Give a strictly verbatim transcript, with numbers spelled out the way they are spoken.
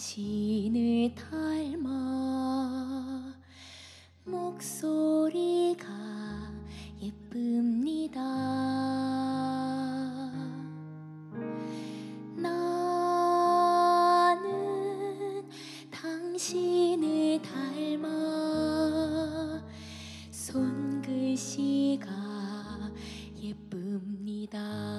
당신을 닮아 목소리가 예쁩니다. 나는 당신을 닮아 손글씨가 예쁩니다.